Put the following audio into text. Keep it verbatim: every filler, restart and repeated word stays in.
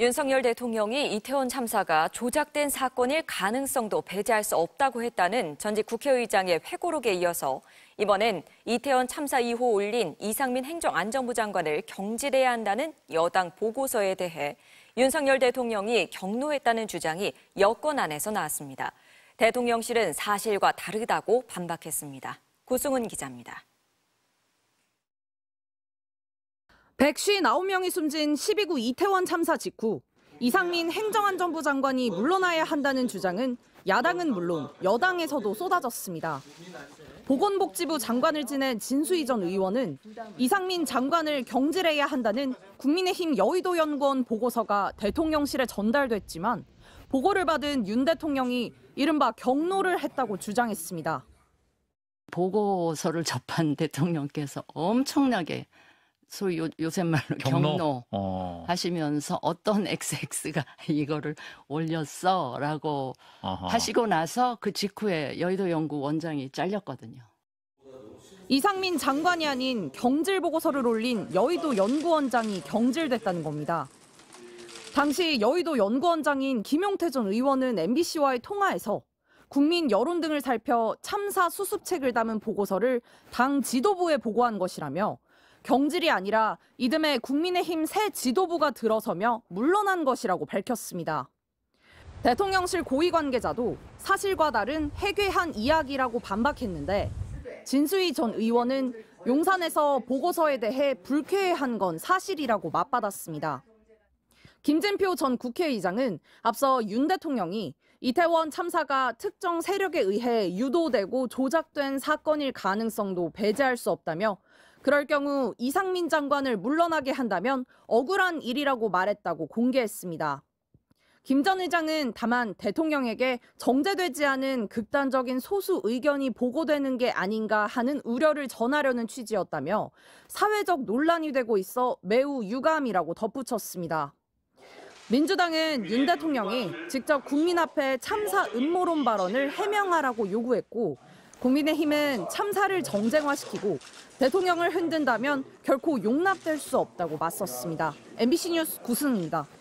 윤석열 대통령이 이태원 참사가 조작된 사건일 가능성도 배제할 수 없다고 했다는 전직 국회의장의 회고록에 이어서 이번엔 이태원 참사 이후 올린 이상민 행정안전부 장관을 경질해야 한다는 여당 보고서에 대해 윤석열 대통령이 격노했다는 주장이 여권 안에서 나왔습니다. 대통령실은 사실과 다르다고 반박했습니다. 구승훈 기자입니다. 백오십구 명이 숨진 십이 구 이태원 참사 직후 이상민 행정안전부 장관이 물러나야 한다는 주장은 야당은 물론 여당에서도 쏟아졌습니다. 보건복지부 장관을 지낸 진수희 전 의원은 이상민 장관을 경질해야 한다는 국민의힘 여의도연구원 보고서가 대통령실에 전달됐지만 보고를 받은 윤 대통령이 이른바 격노를 했다고 주장했습니다. 보고서를 접한 대통령께서 엄청나게 소위 요, 요새 말로 경로, 경로 어. 하시면서 어떤 엑스엑스가 이거를 올렸어 라고 아하. 하시고 나서 그 직후에 여의도연구원장이 잘렸거든요. 이상민 장관이 아닌 경질보고서를 올린 여의도연구원장이 경질됐다는 겁니다. 당시 여의도연구원장인 김영태 전 의원은 엠비씨와의 통화에서 국민 여론 등을 살펴 참사 수습책을 담은 보고서를 당 지도부에 보고한 것이라며 경질이 아니라 이듬해 국민의힘 새 지도부가 들어서며 물러난 것이라고 밝혔습니다. 대통령실 고위 관계자도 사실과 다른 해괴한 이야기라고 반박했는데 진수희 전 의원은 용산에서 보고서에 대해 불쾌해한 건 사실이라고 맞받았습니다. 김진표 전 국회의장은 앞서 윤 대통령이 이태원 참사가 특정 세력에 의해 유도되고 조작된 사건일 가능성도 배제할 수 없다며 그럴 경우 이상민 장관을 물러나게 한다면 억울한 일이라고 말했다고 공개했습니다. 김 전 의장은 다만 대통령에게 정제되지 않은 극단적인 소수 의견이 보고되는 게 아닌가 하는 우려를 전하려는 취지였다며 사회적 논란이 되고 있어 매우 유감이라고 덧붙였습니다. 민주당은 윤 대통령이 직접 국민 앞에 참사 음모론 발언을 해명하라고 요구했고 국민의힘은 참사를 정쟁화시키고 대통령을 흔든다면 결코 용납될 수 없다고 맞섰습니다. 엠비씨 뉴스 구승훈입니다.